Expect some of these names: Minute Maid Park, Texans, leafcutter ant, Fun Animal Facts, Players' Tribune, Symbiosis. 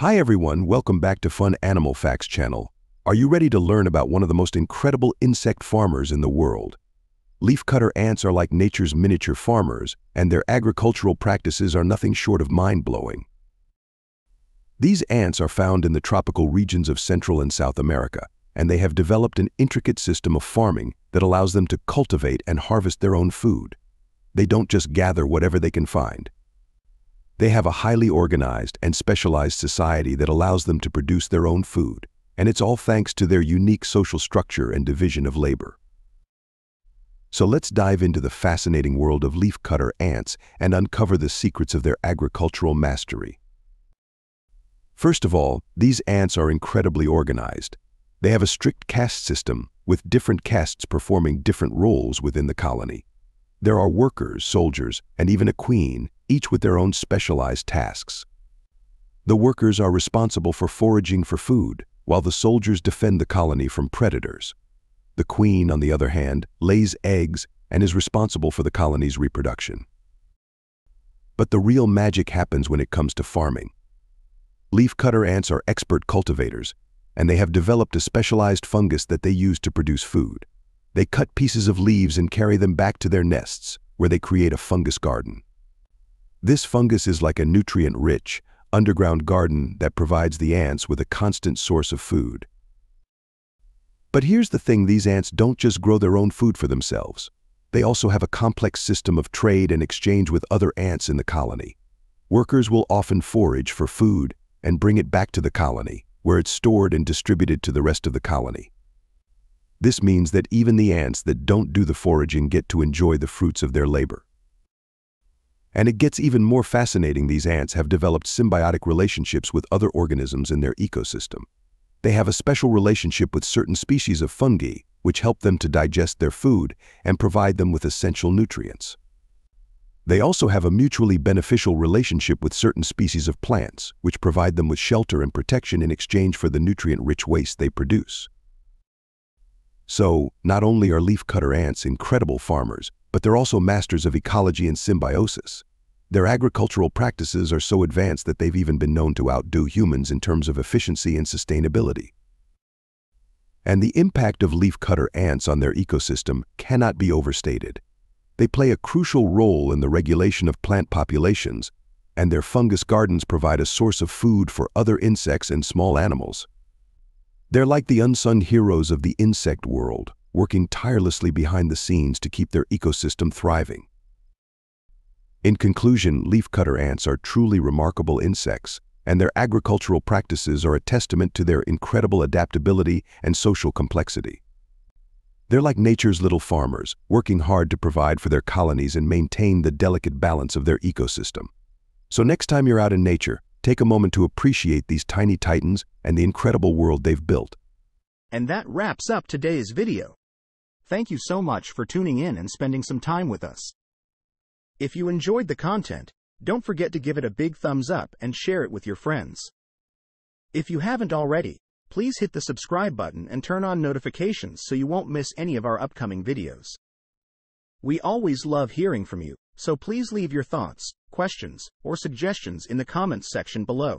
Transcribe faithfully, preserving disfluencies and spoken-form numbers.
Hi everyone, welcome back to Fun Animal Facts channel. Are you ready to learn about one of the most incredible insect farmers in the world? Leafcutter ants are like nature's miniature farmers, and their agricultural practices are nothing short of mind-blowing. These ants are found in the tropical regions of Central and South America, and they have developed an intricate system of farming that allows them to cultivate and harvest their own food. They don't just gather whatever they can find. They have a highly organized and specialized society that allows them to produce their own food, and it's all thanks to their unique social structure and division of labor. So let's dive into the fascinating world of leafcutter ants and uncover the secrets of their agricultural mastery. First of all, these ants are incredibly organized. They have a strict caste system, with different castes performing different roles within the colony. There are workers, soldiers, and even a queen, each with their own specialized tasks. The workers are responsible for foraging for food, while the soldiers defend the colony from predators. The queen, on the other hand, lays eggs and is responsible for the colony's reproduction. But the real magic happens when it comes to farming. Leafcutter ants are expert cultivators, and they have developed a specialized fungus that they use to produce food. They cut pieces of leaves and carry them back to their nests, where they create a fungus garden. This fungus is like a nutrient-rich, underground garden that provides the ants with a constant source of food. But here's the thing, these ants don't just grow their own food for themselves. They also have a complex system of trade and exchange with other ants in the colony. Workers will often forage for food and bring it back to the colony, where it's stored and distributed to the rest of the colony. This means that even the ants that don't do the foraging get to enjoy the fruits of their labor. And it gets even more fascinating, these ants have developed symbiotic relationships with other organisms in their ecosystem. They have a special relationship with certain species of fungi, which help them to digest their food and provide them with essential nutrients. They also have a mutually beneficial relationship with certain species of plants, which provide them with shelter and protection in exchange for the nutrient-rich waste they produce. So, not only are leafcutter ants incredible farmers, but they're also masters of ecology and symbiosis. Their agricultural practices are so advanced that they've even been known to outdo humans in terms of efficiency and sustainability. And the impact of leafcutter ants on their ecosystem cannot be overstated. They play a crucial role in the regulation of plant populations, and their fungus gardens provide a source of food for other insects and small animals. They're like the unsung heroes of the insect world, working tirelessly behind the scenes to keep their ecosystem thriving. In conclusion, leafcutter ants are truly remarkable insects, and their agricultural practices are a testament to their incredible adaptability and social complexity. They're like nature's little farmers, working hard to provide for their colonies and maintain the delicate balance of their ecosystem. So next time you're out in nature, take a moment to appreciate these tiny titans and the incredible world they've built. And that wraps up today's video. Thank you so much for tuning in and spending some time with us. If you enjoyed the content, don't forget to give it a big thumbs up and share it with your friends. If you haven't already, please hit the subscribe button and turn on notifications so you won't miss any of our upcoming videos. We always love hearing from you, so please leave your thoughts, questions, or suggestions in the comments section below.